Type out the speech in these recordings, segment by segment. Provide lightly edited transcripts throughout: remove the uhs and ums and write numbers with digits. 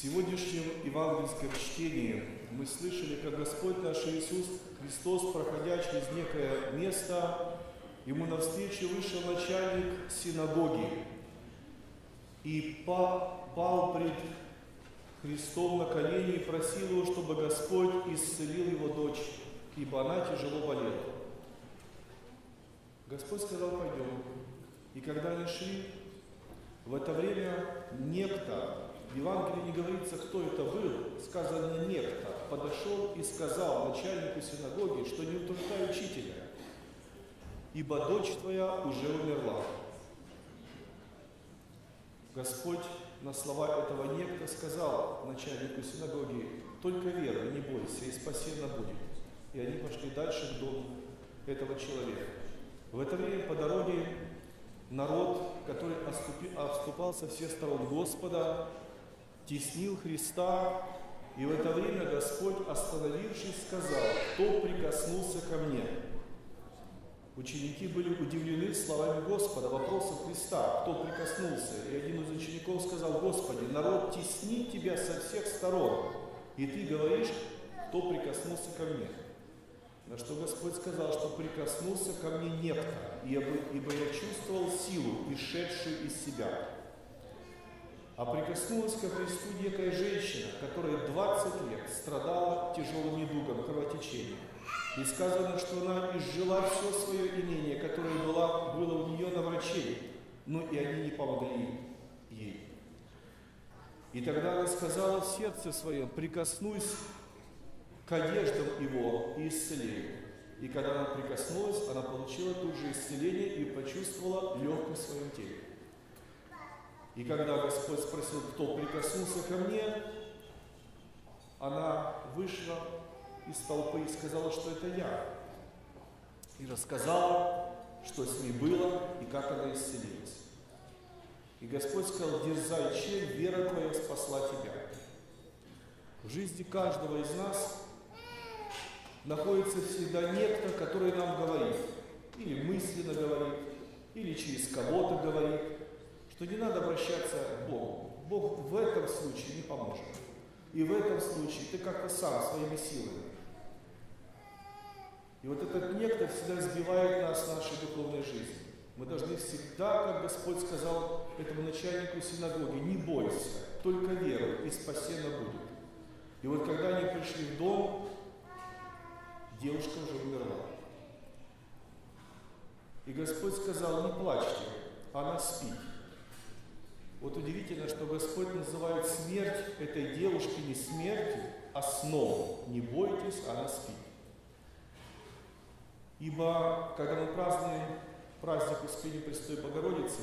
В сегодняшнем евангельском чтении мы слышали, как Господь наш Иисус Христос, проходя через некое место, Ему навстречу вышел начальник синагоги и пал пред Христом на колени и просил Его, чтобы Господь исцелил его дочь, ибо она тяжело болела. Господь сказал: «Пойдем». И когда они шли, в это время некто, в Евангелии не говорится, кто это был, сказано «некто», подошел и сказал начальнику синагоги, что не утруждай учителя, ибо дочь твоя уже умерла. Господь на слова этого некто сказал начальнику синагоги: «Только веруй, не бойся, и спасена будет». И они пошли дальше в дом этого человека. В это время по дороге народ, который обступал со всех сторон Господа, теснил Христа, и в это время Господь, остановившись, сказал: «Кто прикоснулся ко мне?» Ученики были удивлены словами Господа, вопросом Христа: «Кто прикоснулся?» И один из учеников сказал: «Господи, народ теснит тебя со всех сторон, и ты говоришь: кто прикоснулся ко мне?» На что Господь сказал, что прикоснулся ко мне некто, ибо я чувствовал силу, исшедшую из себя. А прикоснулась ко Христу некая женщина, которая 20 лет страдала тяжелым недугом, кровотечением. И сказано, что она изжила все свое имение, которое было у нее на врачей, но и они не помогли ей. И тогда она сказала в сердце своем: «Прикоснусь к одеждам его и исцелению». И когда она прикоснулась, она получила тут же исцеление и почувствовала легкость в своем теле. И когда Господь спросил, кто прикоснулся ко мне, она вышла из толпы и сказала, что это я. И рассказала, что с ней было и как она исцелилась. И Господь сказал: «Дерзай, чем вера твоя спасла тебя». В жизни каждого из нас находится всегда некто, который нам говорит, или мысленно говорит, или через кого-то говорит, что не надо обращаться к Богу. Бог в этом случае не поможет. И в этом случае ты как-то сам, своими силами. И вот этот некто всегда сбивает нас в нашей духовной жизни. Мы должны всегда, как Господь сказал этому начальнику синагоги: «Не бойся, только веруй, и спасена будет». И вот когда они пришли в дом, девушка уже умерла. И Господь сказал: «Не плачьте, она спит». Вот удивительно, что Господь называет смерть этой девушки не смертью, а сном. «Не бойтесь, она спит». Ибо, когда мы празднуем праздник Успения Пресвятой Богородицы,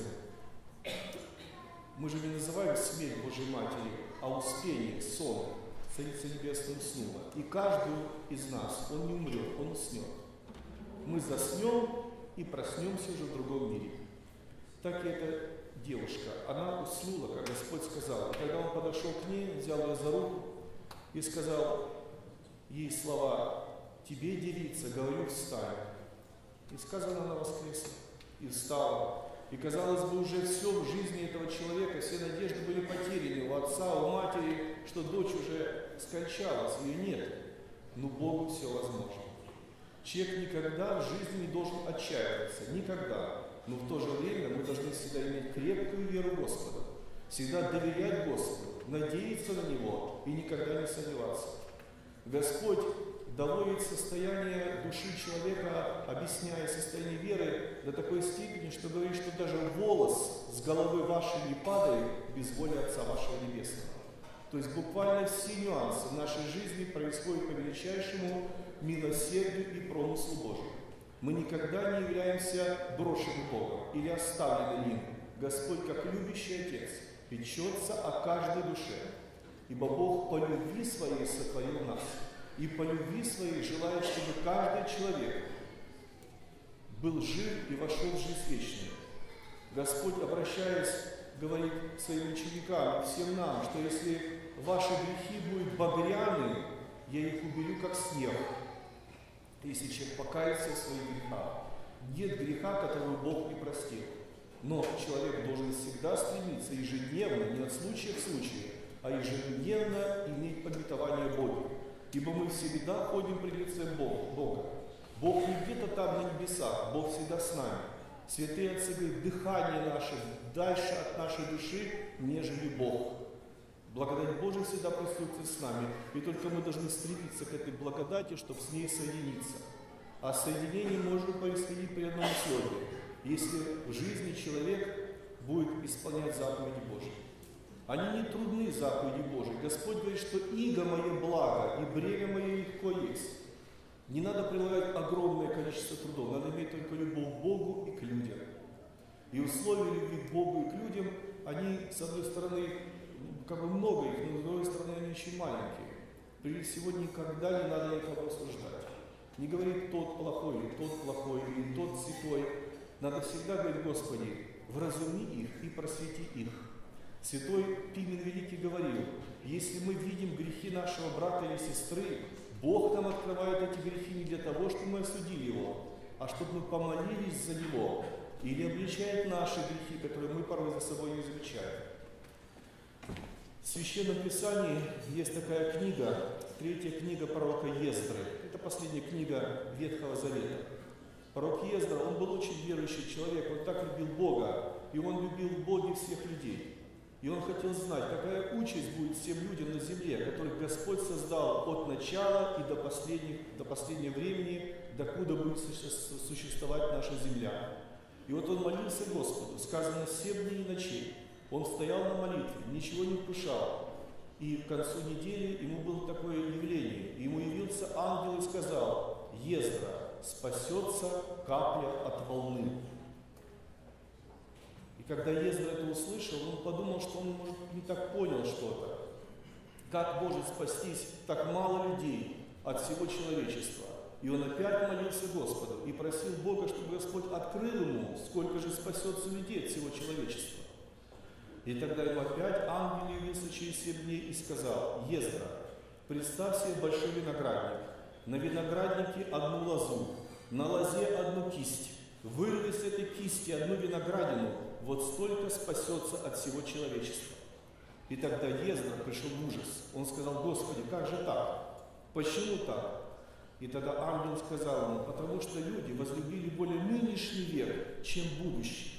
мы же не называем смерть Божьей Матери, а Успение, сон. Царица Небесная уснула. И каждый из нас, он не умрет, он уснет. Мы заснем и проснемся уже в другом мире. Так и эта девушка, она уснула, как Господь сказал. И когда он подошел к ней, взял ее за руку и сказал ей слова: «Тебе, девица, говорю, встань». И сказано, она воскресла и встала. И казалось бы, уже все в жизни этого человека, все надежды были потеряны у отца, у матери, что дочь уже скончалась, ее нет. Но Богу все возможно. Человек никогда в жизни не должен отчаиваться, никогда. Но в то же время мы должны всегда иметь крепкую веру Господа, всегда доверять Господу, надеяться на Него и никогда не сомневаться. Господь доводит состояние души человека, объясняя состояние веры, до такой степени, что говорит, что даже волос с головы вашей не падает без воли Отца вашего Небесного. То есть буквально все нюансы нашей жизни происходят по величайшему милосердию и промыслу Божьему. Мы никогда не являемся брошенным Богом или оставленным им. Господь, как любящий Отец, печется о каждой душе, ибо Бог по любви своей сотворил нас. И по любви своей желает, чтобы каждый человек был жив и вошел в жизнь вечную. Господь, обращаясь, говорит своим ученикам, всем нам, что если ваши грехи будут багряны, я их уберу, как снег. Если человек покается в своих грехах, нет греха, которого Бог не простил. Но человек должен всегда стремиться ежедневно, не от случая к случаю, а ежедневно иметь обетование Бога. Ибо мы всегда ходим при лице Бога. Бог не где-то там на небесах, Бог всегда с нами. Святые отцы говорят, дыхание наше дальше от нашей души, нежели Бог. Благодать Божия всегда присутствует с нами, и только мы должны стремиться к этой благодати, чтобы с ней соединиться. А соединение можно происходить при одном условии, если в жизни человек будет исполнять заповеди Божьи. Они не трудны, заповеди Божьи. Господь говорит, что иго мое благо, и бремя мое легко есть. Не надо прилагать огромное количество трудов, надо иметь только любовь к Богу и к людям. И условия любви к Богу и к людям, они, с одной стороны, как бы много их, но с другой стороны, они очень маленькие. Прежде всего, никогда не надо их обсуждать. Не говорить тот плохой, или тот святой. Надо всегда говорить, Господи, вразуми их и просвети их. Святой Пимен Великий говорил, если мы видим грехи нашего брата или сестры, Бог нам открывает эти грехи не для того, чтобы мы осудили его, а чтобы мы помолились за него или обличает наши грехи, которые мы порой за собой не замечаем. В Священном Писании есть такая книга, третья книга пророка Ездры. Это последняя книга Ветхого Завета. Пророк Ездра, он был очень верующий человек, он так любил Бога, и он любил Бога и всех людей. И он хотел знать, какая участь будет всем людям на земле, которых Господь создал от начала и до последнего времени, докуда будет существовать наша земля. И вот он молился Господу, сказано, 7 дней и ночей. Он стоял на молитве, ничего не вкушал. И к концу недели ему было такое явление. И ему явился ангел и сказал, Ездра, спасется капля от волны. Когда Ездра это услышал, он подумал, что он, может, не так понял что-то. Как может спастись так мало людей от всего человечества? И он опять молился Господу и просил Бога, чтобы Господь открыл ему, сколько же спасется людей от всего человечества. И тогда ему опять ангел явился через 7 дней и сказал, Ездра, представь себе большой виноградник, на винограднике одну лозу, на лозе одну кисть, вырви с этой кисти одну виноградину, вот столько спасется от всего человечества. И тогда Ездра пришел в ужас. Он сказал, Господи, как же так? Почему так? И тогда ангел сказал ему, потому что люди возлюбили более нынешний век, чем будущий.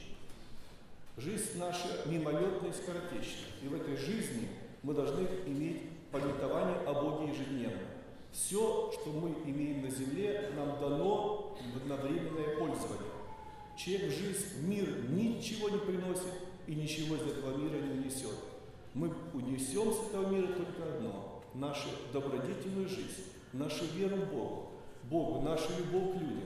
Жизнь наша мимолетная и скоротечна. И в этой жизни мы должны иметь памятование о Боге ежедневно. Все, что мы имеем на земле, нам дано на временное пользование. Человек в жизнь, мир ничего не приносит и ничего из этого мира не унесет. Мы унесем с этого мира только одно – нашу добродетельную жизнь, нашу веру в Богу, нашу любовь к людям.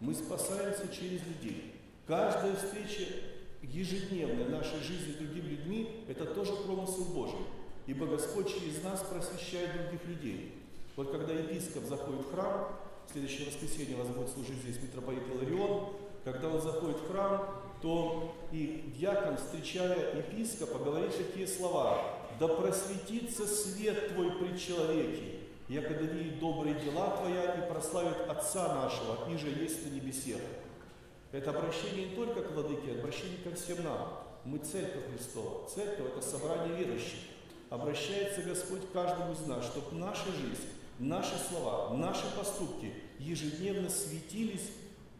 Мы спасаемся через людей. Каждая встреча ежедневной нашей жизни с другими людьми – это тоже промысел Божий, ибо Господь через нас просвещает других людей. Вот когда епископ заходит в храм, в следующее воскресенье у вас будет служить здесь митрополит Иларион, когда он заходит в храм, то и дьякон, встречая епископа, говорит такие слова. «Да просветится свет твой при человеке, якода видит добрые дела твоя и прославит Отца нашего, и же есть на небесех». Это обращение не только к владыке, обращение ко всем нам. Мы Церковь Христова. Церковь – это собрание верующих. Обращается Господь к каждому из нас, чтобы наша жизнь, наши слова, наши поступки ежедневно светились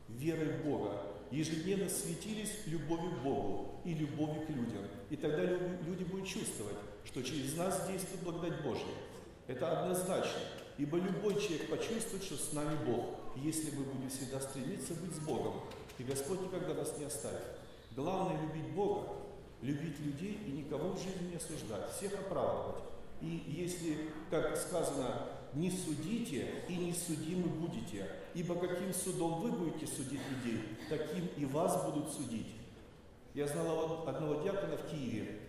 верой в Бога, ежедневно светились любовью к Богу и любовью к людям. И тогда люди будут чувствовать, что через нас действует благодать Божья. Это однозначно, ибо любой человек почувствует, что с нами Бог, если мы будем всегда стремиться быть с Богом, и Господь никогда нас не оставит. Главное – любить Бога, любить людей и никого в жизни не осуждать, всех оправдывать. И если, как сказано, не судите и не судимы будете, ибо каким судом вы будете судить людей, таким и вас будут судить. Я знал одного дьякона в Киеве,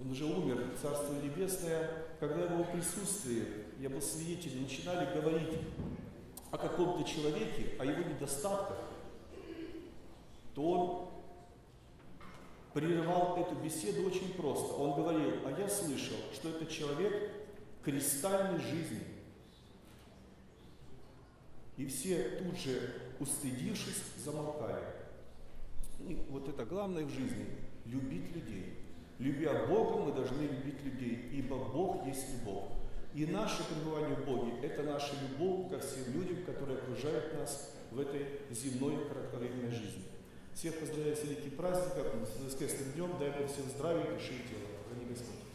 он уже умер, Царство Небесное, когда его присутствии, я был свидетелем, начинали говорить о каком-то человеке, о его недостатках, то он прерывал эту беседу очень просто. Он говорил, а я слышал, что этот человек кристальной жизни. И все тут же, устыдившись, замолкали. И вот это главное в жизни – любить людей. Любя Бога, мы должны любить людей, ибо Бог есть любовь. И наше пребывание в Боге – это наша любовь ко всем людям, которые окружают нас в этой земной кратковременной жизни. Всех поздравляю с великим праздником, с воскресным днем, дай Бог всем здравия, души и тела. Храни Господь.